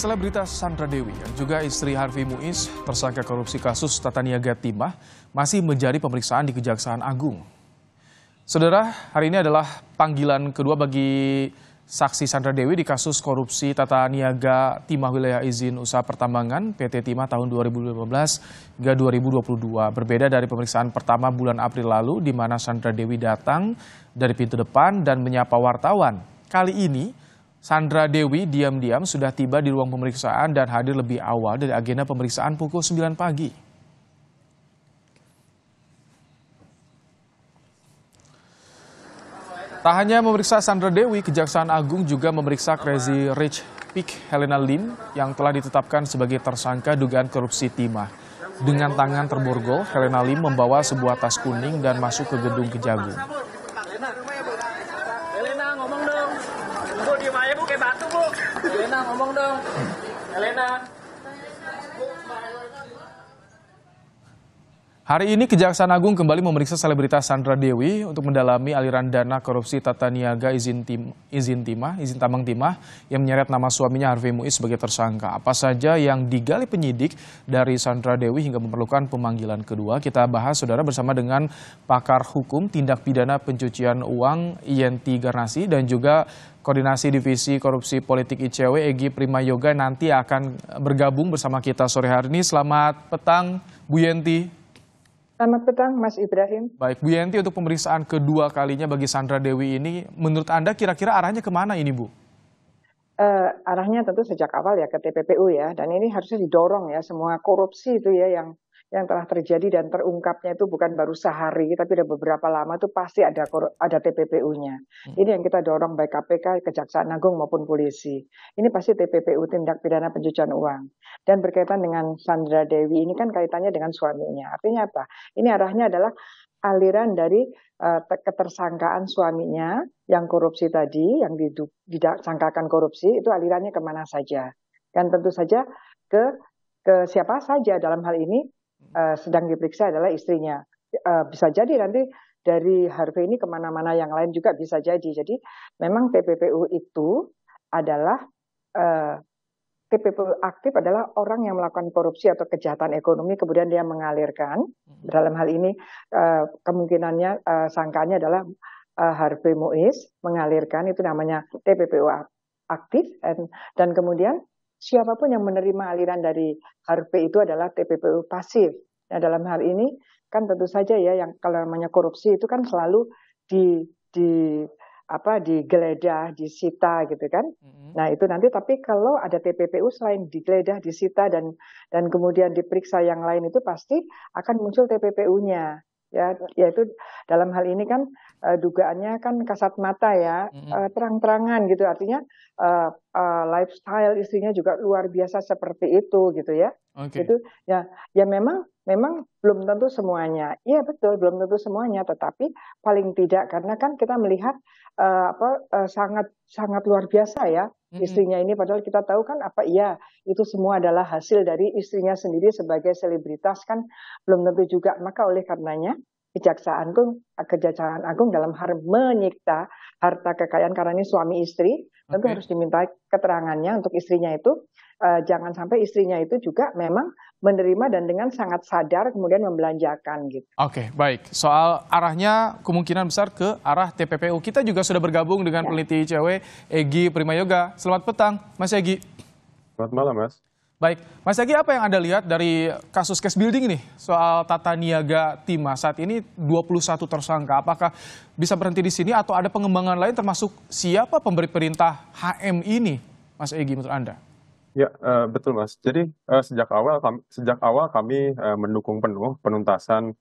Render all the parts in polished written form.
Selebritas Sandra Dewi yang juga istri Harvey Muiz, tersangka korupsi kasus tata niaga timah, masih menjadi pemeriksaan di Kejaksaan Agung. Saudara, hari ini adalah panggilan kedua bagi saksi Sandra Dewi di kasus korupsi tata niaga timah wilayah izin usaha pertambangan PT Timah tahun 2015 hingga 2022. Berbeda dari pemeriksaan pertama bulan April lalu di mana Sandra Dewi datang dari pintu depan dan menyapa wartawan. Kali ini Sandra Dewi diam-diam sudah tiba di ruang pemeriksaan dan hadir lebih awal dari agenda pemeriksaan pukul 9 pagi. Tak hanya memeriksa Sandra Dewi, Kejaksaan Agung juga memeriksa Crazy Rich Pig Helena Lim yang telah ditetapkan sebagai tersangka dugaan korupsi timah. Dengan tangan terborgol, Helena Lim membawa sebuah tas kuning dan masuk ke gedung Kejagung. Helena ngomong dong. Bu diam aja Bu, kayak batu Bu. Helena ngomong dong. Helena. Hari ini Kejaksaan Agung kembali memeriksa selebritas Sandra Dewi untuk mendalami aliran dana korupsi tata niaga izin tambang timah yang menyeret nama suaminya Harvey Muiz sebagai tersangka. Apa saja yang digali penyidik dari Sandra Dewi hingga memerlukan pemanggilan kedua? Kita bahas saudara bersama dengan pakar hukum tindak pidana pencucian uang Yenti Garnasi dan juga Koordinasi Divisi Korupsi Politik ICW Egy Primayoga nanti akan bergabung bersama kita sore hari ini. Selamat petang Bu Yenti. Selamat petang, Mas Ibrahim. Baik, Bu Yenti, untuk pemeriksaan kedua kalinya bagi Sandra Dewi ini, menurut Anda kira-kira arahnya kemana ini, Bu? Arahnya tentu sejak awal ya ke TPPU ya, dan ini harusnya didorong ya semua korupsi itu ya yang telah terjadi dan terungkapnya itu bukan baru sehari, tapi udah beberapa lama itu pasti ada TPPU-nya. Ini yang kita dorong baik KPK, Kejaksaan Agung maupun polisi. Ini pasti TPPU, tindak pidana pencucian uang. Dan berkaitan dengan Sandra Dewi ini kan kaitannya dengan suaminya. Artinya apa? Ini arahnya adalah aliran dari ketersangkaan suaminya yang korupsi tadi, yang disangkakan korupsi, itu alirannya kemana saja. Dan tentu saja ke siapa saja dalam hal ini sedang diperiksa adalah istrinya. Bisa jadi nanti dari Harvey ini kemana-mana yang lain juga bisa jadi. Jadi memang TPPU itu adalah... TPPU aktif adalah orang yang melakukan korupsi atau kejahatan ekonomi, kemudian dia mengalirkan. Dalam hal ini kemungkinannya sangkanya adalah Harvey Muiz mengalirkan, itu namanya TPPU aktif. Dan kemudian siapapun yang menerima aliran dari Harvey itu adalah TPPU pasif. Nah, dalam hal ini kan tentu saja ya yang kalau namanya korupsi itu kan selalu digeledah, disita gitu kan. Nah itu nanti, tapi kalau ada TPPU selain digeledah, disita dan kemudian diperiksa yang lain itu pasti akan muncul TPPU-nya ya, yaitu dalam hal ini kan dugaannya kan kasat mata ya, terang-terangan gitu, artinya lifestyle istrinya juga luar biasa seperti itu gitu ya. Okay. Itu ya memang belum tentu semuanya. Iya betul, belum tentu semuanya, tetapi paling tidak karena kan kita melihat sangat luar biasa ya istrinya ini, padahal kita tahu kan itu semua adalah hasil dari istrinya sendiri sebagai selebritas kan belum tentu juga. Maka oleh karenanya Kejaksaan Agung dalam hal menyita harta kekayaan karena ini suami istri, tentu harus diminta keterangannya untuk istrinya itu. Jangan sampai istrinya itu juga memang menerima dan dengan sangat sadar kemudian membelanjakan gitu. Oke, baik. Soal arahnya kemungkinan besar ke arah TPPU. Kita juga sudah bergabung dengan peneliti ICW Egy Primayoga. Selamat petang, Mas Egy. Selamat malam, Mas. Baik, Mas Egy, apa yang Anda lihat dari kasus case building ini soal tata niaga timah saat ini 21 tersangka? Apakah bisa berhenti di sini atau ada pengembangan lain termasuk siapa pemberi perintah HM ini, Mas Egy, menurut Anda? Ya, betul Mas. Jadi sejak awal kami mendukung penuh penuntasan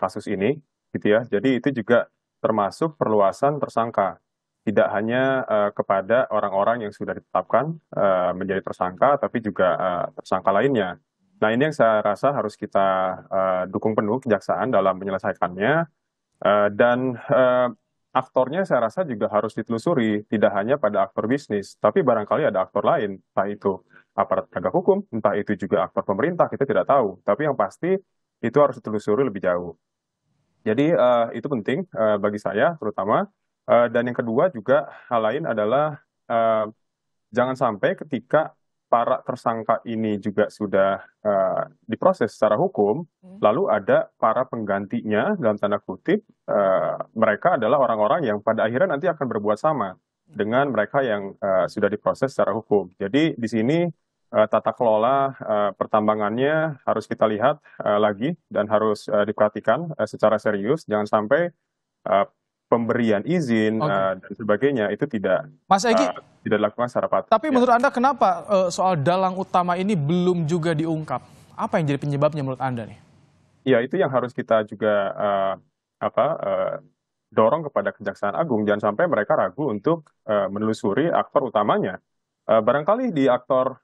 kasus ini, gitu ya. Jadi itu juga termasuk perluasan tersangka. Tidak hanya kepada orang-orang yang sudah ditetapkan menjadi tersangka, tapi juga tersangka lainnya. Nah, ini yang saya rasa harus kita dukung penuh kejaksaan dalam menyelesaikannya. Dan aktornya saya rasa juga harus ditelusuri, tidak hanya pada aktor bisnis, tapi barangkali ada aktor lain, entah itu aparat penegak hukum, entah itu juga aktor pemerintah, kita tidak tahu. Tapi yang pasti itu harus ditelusuri lebih jauh. Jadi itu penting bagi saya terutama. Dan yang kedua juga hal lain adalah jangan sampai ketika para tersangka ini juga sudah diproses secara hukum, lalu ada para penggantinya dalam tanda kutip, mereka adalah orang-orang yang pada akhirnya nanti akan berbuat sama dengan mereka yang sudah diproses secara hukum. Jadi di sini tata kelola pertambangannya harus kita lihat lagi dan harus diperhatikan secara serius, jangan sampai pemberian izin dan sebagainya itu tidak, Mas Egy, tidak dilakukan secara patut. Tapi menurut Anda kenapa soal dalang utama ini belum juga diungkap? Apa yang jadi penyebabnya menurut Anda nih? Ya itu yang harus kita juga dorong kepada Kejaksaan Agung, jangan sampai mereka ragu untuk menelusuri aktor utamanya. Barangkali di aktor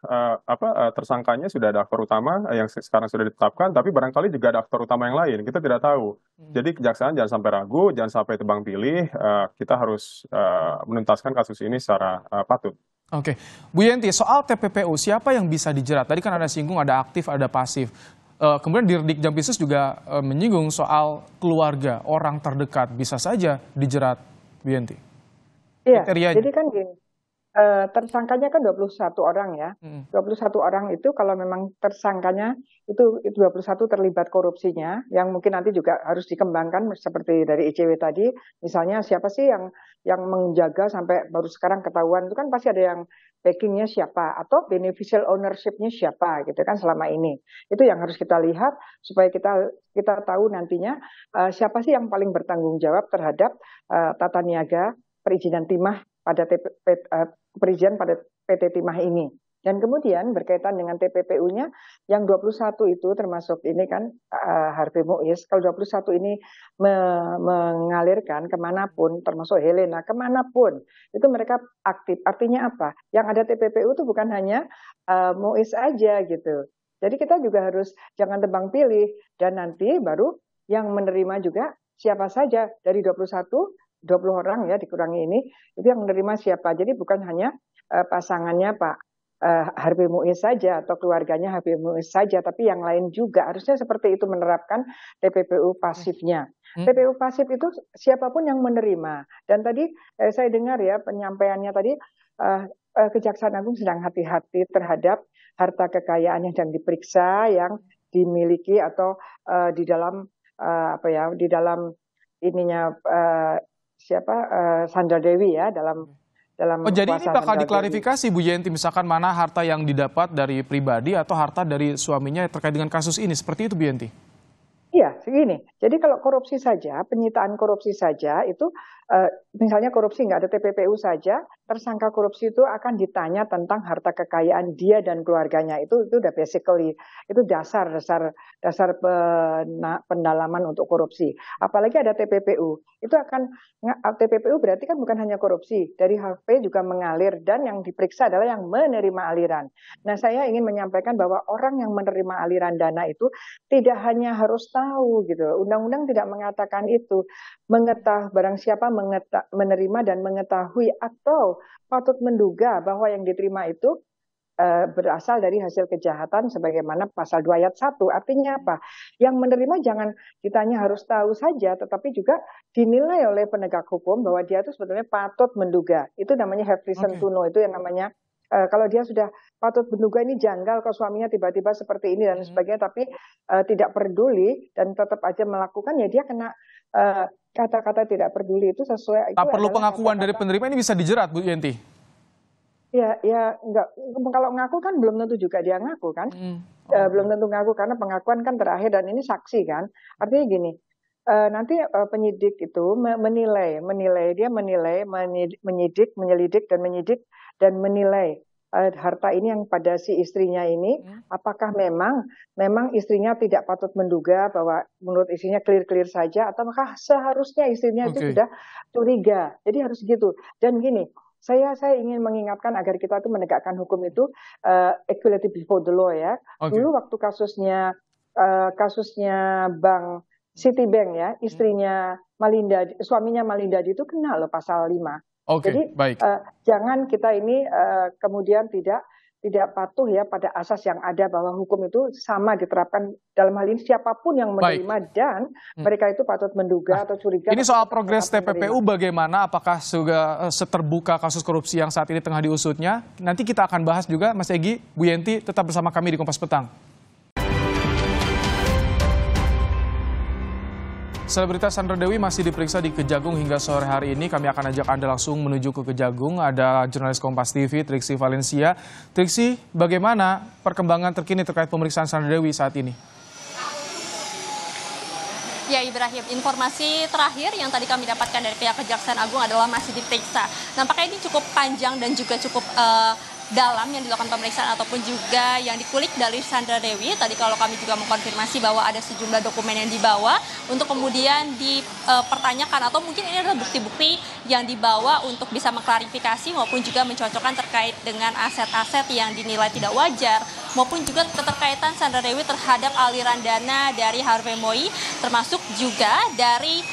tersangkanya sudah ada aktor utama yang sekarang sudah ditetapkan, tapi barangkali juga ada aktor utama yang lain, kita tidak tahu. Jadi kejaksaan jangan sampai ragu, jangan sampai tebang pilih, kita harus menuntaskan kasus ini secara patut. Oke, Bu Yenti, soal TPPU siapa yang bisa dijerat? Tadi kan ada singgung, ada aktif, ada pasif. Kemudian Dirdik Jampitsus juga menyinggung soal keluarga, orang terdekat bisa saja dijerat, Bu Yenti. Iya, jadi kan gini. Tersangkanya kan 21 orang ya, 21 orang itu kalau memang tersangkanya itu 21 terlibat korupsinya, yang mungkin nanti juga harus dikembangkan seperti dari ICW tadi, misalnya siapa sih yang menjaga sampai baru sekarang ketahuan, itu kan pasti ada yang backingnya siapa, atau beneficial ownership-nya siapa gitu kan selama ini. Itu yang harus kita lihat supaya kita tahu nantinya siapa sih yang paling bertanggung jawab terhadap tata niaga perizinan timah pada perizinan pada PT Timah ini. Dan kemudian berkaitan dengan TPPU-nya, yang 21 itu termasuk ini kan Harvey Muiz, kalau 21 ini mengalirkan kemanapun, termasuk Helena, kemanapun, itu mereka aktif. Artinya apa? Yang ada TPPU itu bukan hanya Muiz aja gitu. Jadi kita juga harus jangan tebang pilih, dan nanti baru yang menerima juga siapa saja dari 20 orang ya dikurangi ini, itu yang menerima siapa. Jadi bukan hanya pasangannya Pak Harvey Muiz saja atau keluarganya Harvey Muiz saja, tapi yang lain juga. Harusnya seperti itu menerapkan TPPU pasifnya. TPPU pasif itu siapapun yang menerima. Dan tadi saya dengar ya penyampaiannya tadi, Kejaksaan Agung sedang hati-hati terhadap harta kekayaan yang sedang diperiksa, yang dimiliki atau di dalam di dalam ininya Sandra Dewi ya dalam jadi ini bakal diklarifikasi Bu Yenti, misalkan mana harta yang didapat dari pribadi atau harta dari suaminya terkait dengan kasus ini, seperti itu Bu Yenti? Iya, segini. Jadi kalau korupsi saja, penyitaan korupsi saja itu misalnya korupsi nggak ada TPPU saja, tersangka korupsi itu akan ditanya tentang harta kekayaan dia dan keluarganya. Itu udah basically itu dasar pendalaman untuk korupsi. Apalagi ada TPPU. Itu akan TPPU berarti kan bukan hanya korupsi, dari HP juga mengalir, dan yang diperiksa adalah yang menerima aliran. Nah, saya ingin menyampaikan bahwa orang yang menerima aliran dana itu tidak hanya harus tahu gitu. Undang-undang tidak mengatakan itu. Barang siapa menerima dan mengetahui atau patut menduga bahwa yang diterima itu berasal dari hasil kejahatan sebagaimana pasal 2 ayat 1. Artinya apa? Yang menerima jangan ditanya harus tahu saja, tetapi juga dinilai oleh penegak hukum bahwa dia itu sebetulnya patut menduga. Itu namanya have reason to know, itu yang namanya kalau dia sudah patut menduga ini janggal, kalau suaminya tiba-tiba seperti ini dan sebagainya, tapi tidak peduli dan tetap aja melakukan, ya dia kena kata-kata tidak peduli itu sesuai. Tak itu perlu pengakuan dari penerima, ini bisa dijerat Bu Yenti? Ya enggak. Kalau ngaku kan belum tentu juga dia ngaku kan, belum tentu ngaku karena pengakuan kan terakhir dan ini saksi kan. Artinya gini. Nanti penyidik itu menilai harta ini yang pada si istrinya ini, apakah memang istrinya tidak patut menduga, bahwa menurut istrinya clear-clear saja, atau apakah seharusnya istrinya itu sudah curiga. Jadi harus gitu. Dan gini, saya ingin mengingatkan agar kita itu menegakkan hukum itu equality before the law ya. Dulu waktu kasusnya Bang Citibank ya, istrinya Malinda, suaminya Malinda itu kena loh pasal 5. Jadi jangan kita ini kemudian tidak tidak patuh ya pada asas yang ada bahwa hukum itu sama diterapkan dalam hal ini siapapun yang menerima. Baik. Dan mereka itu patut menduga atau curiga. Ini soal progres TPPU bagaimana? Apakah sudah seterbuka kasus korupsi yang saat ini tengah diusutnya? Nanti kita akan bahas juga, Mas Egy, Bu Yenti, tetap bersama kami di Kompas Petang. Selebritas Sandra Dewi masih diperiksa di Kejagung hingga sore hari ini. Kami akan ajak Anda langsung menuju ke Kejagung. Ada jurnalis Kompas TV, Triksi Valencia. Triksi, bagaimana perkembangan terkini terkait pemeriksaan Sandra Dewi saat ini? Ya Ibrahim, informasi terakhir yang tadi kami dapatkan dari pihak Kejaksaan Agung adalah masih diperiksa. Nampaknya ini cukup panjang dan juga cukup dalam yang dilakukan pemeriksaan ataupun juga yang dikulik dari Sandra Dewi. Tadi kalau kami juga mengkonfirmasi bahwa ada sejumlah dokumen yang dibawa untuk kemudian dipertanyakan atau mungkin ini adalah bukti-bukti yang dibawa untuk bisa mengklarifikasi maupun juga mencocokkan terkait dengan aset-aset yang dinilai tidak wajar maupun juga keterkaitan Sandra Dewi terhadap aliran dana dari Harvey Moi termasuk juga dari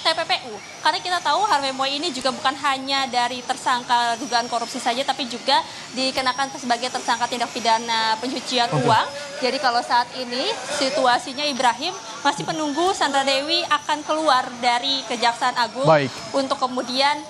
TPPU. Karena kita tahu Harvey Moi ini juga bukan hanya dari tersangka dugaan korupsi saja, tapi juga dikenakan sebagai tersangka tindak pidana pencucian uang. Jadi kalau saat ini situasinya Ibrahim masih menunggu Sandra Dewi akan keluar dari Kejaksaan Agung. Baik. Untuk kemudian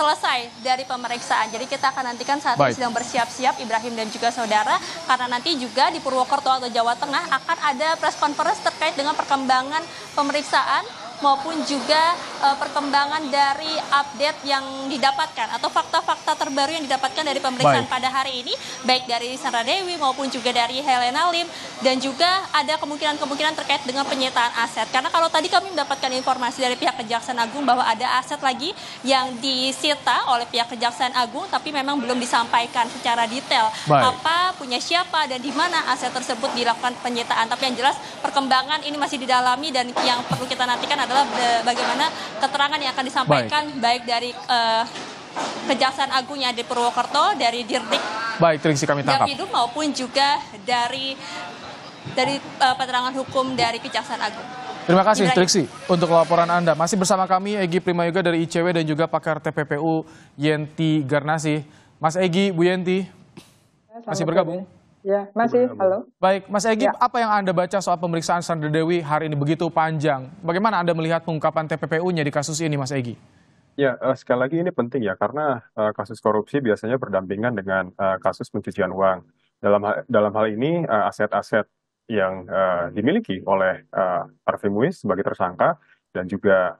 selesai dari pemeriksaan. Jadi kita akan nantikan saat ini sedang bersiap-siap Ibrahim dan juga saudara, karena nanti juga di Purwokerto atau Jawa Tengah akan ada press conference terkait dengan perkembangan pemeriksaan maupun juga perkembangan dari update yang didapatkan atau fakta-fakta terbaru yang didapatkan dari pemeriksaan. Baik. Pada hari ini, baik dari Sandra Dewi maupun juga dari Helena Lim, dan juga ada kemungkinan-kemungkinan terkait dengan penyitaan aset. Karena kalau tadi kami mendapatkan informasi dari pihak Kejaksaan Agung bahwa ada aset lagi yang disita oleh pihak Kejaksaan Agung, tapi memang belum disampaikan secara detail. Baik. Apa, punya siapa, dan di mana aset tersebut dilakukan penyitaan. Tapi yang jelas perkembangan ini masih didalami, dan yang perlu kita nantikan adalah bagaimana keterangan yang akan disampaikan baik dari Kejaksaan Agungnya di Purwokerto, dari Dirdik, baik Triksi kami tangkap, Jampidum, maupun juga dari penerangan hukum dari Kejaksaan Agung. Terima kasih Triksi untuk laporan Anda. Masih bersama kami Egy Primayuga dari ICW dan juga pakar TPPU Yenti Garnasih. Mas Egy, Bu Yenti, masih bergabung? Ya, masih. Halo. Baik, Mas Egy, ya. Apa yang Anda baca soal pemeriksaan Sandra Dewi hari ini begitu panjang? Bagaimana Anda melihat pengungkapan TPPU-nya di kasus ini, Mas Egy? Ya, sekali lagi ini penting ya, karena kasus korupsi biasanya berdampingan dengan kasus pencucian uang. Dalam hal ini, aset-aset yang dimiliki oleh Harvey Moi sebagai tersangka dan juga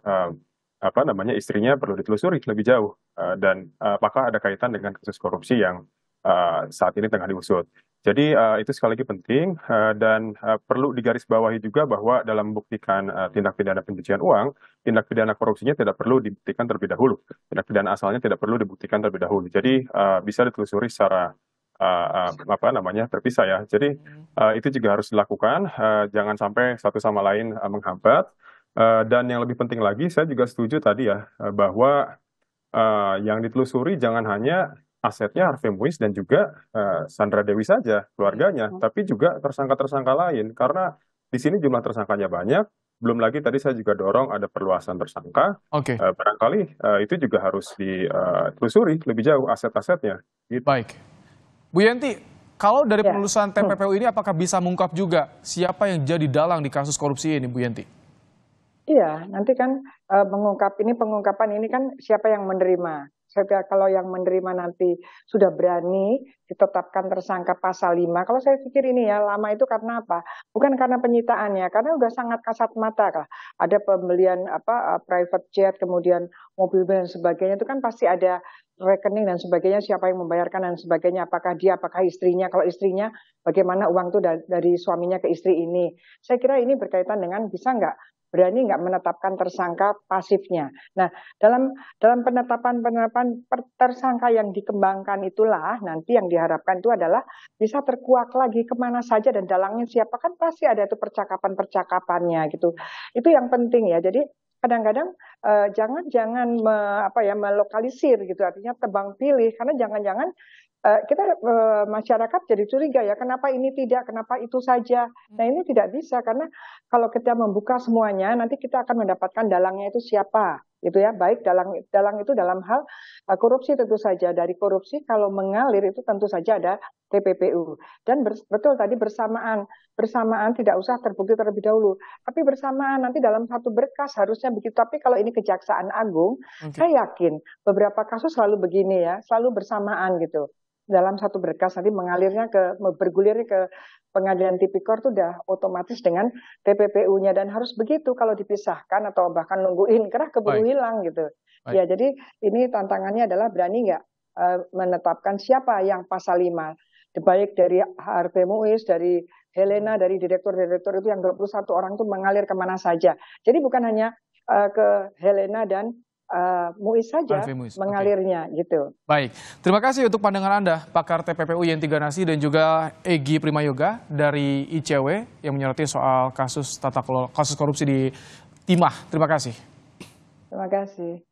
istrinya perlu ditelusuri lebih jauh. Dan apakah ada kaitan dengan kasus korupsi yang saat ini tengah diusut. Jadi itu sekali lagi penting dan perlu digarisbawahi juga bahwa dalam membuktikan tindak pidana pencucian uang, tindak pidana korupsinya tidak perlu dibuktikan terlebih dahulu. Tindak pidana asalnya tidak perlu dibuktikan terlebih dahulu. Jadi bisa ditelusuri secara terpisah ya. Jadi itu juga harus dilakukan. Jangan sampai satu sama lain menghambat. Dan yang lebih penting lagi, saya juga setuju tadi ya bahwa yang ditelusuri jangan hanya asetnya Harvey Moi dan juga Sandra Dewi saja, keluarganya, tapi juga tersangka-tersangka lain. Karena di sini jumlah tersangkanya banyak, belum lagi tadi saya juga dorong ada perluasan tersangka. Oke. Barangkali itu juga harus ditelusuri lebih jauh aset-asetnya. Gitu. Baik. Bu Yenti, kalau dari penelusuran TPPU ini apakah bisa mengungkap juga siapa yang jadi dalang di kasus korupsi ini, Bu Yenti? Iya, nanti kan pengungkapan ini kan siapa yang menerima. Saya kalau yang menerima nanti sudah berani ditetapkan tersangka pasal 5. Kalau saya pikir ini ya lama itu karena apa? Bukan karena penyitaannya, karena udah sangat kasat mata lah. Ada pembelian private jet, kemudian mobil dan sebagainya, itu kan pasti ada rekening dan sebagainya, siapa yang membayarkan dan sebagainya, apakah dia, apakah istrinya, kalau istrinya bagaimana uang itu dari suaminya ke istri ini. Saya kira ini berkaitan dengan bisa nggak, berani nggak menetapkan tersangka pasifnya. Nah, dalam penetapan tersangka yang dikembangkan itulah, nanti yang diharapkan itu adalah bisa terkuak lagi kemana saja dan dalangnya siapa, kan pasti ada itu percakapan-percakapannya gitu. Itu yang penting ya, jadi kadang-kadang melokalisir gitu, artinya tebang pilih, karena jangan-jangan masyarakat jadi curiga ya, kenapa ini tidak, kenapa itu saja. Nah ini tidak bisa, karena kalau kita membuka semuanya nanti kita akan mendapatkan dalangnya itu siapa. gitu ya, baik dalang itu dalam hal korupsi tentu saja. Dari korupsi kalau mengalir itu tentu saja ada TPPU. Dan betul tadi bersamaan tidak usah terbukti terlebih dahulu, tapi bersamaan nanti dalam satu berkas harusnya begitu. Tapi kalau ini Kejaksaan Agung, saya yakin beberapa kasus selalu begini ya, selalu bersamaan gitu. Dalam satu berkas nanti mengalirnya bergulirnya ke Pengadilan Tipikor itu udah otomatis dengan TPPU-nya, dan harus begitu. Kalau dipisahkan atau bahkan nungguin karena keburu hilang gitu. Baik. Ya jadi ini tantangannya adalah berani nggak menetapkan siapa yang pasal 5. Baik dari HRP MUIS, dari Helena, dari direktur-direktur itu yang 21 orang itu mengalir kemana saja. Jadi bukan hanya ke Helena dan MUIS saja mengalirnya gitu. Baik, terima kasih untuk pandangan Anda, pakar TPPU Yenti Ganasi dan juga Egy Primayoga dari ICW yang menyoroti soal kasus korupsi di Timah. Terima kasih. Terima kasih.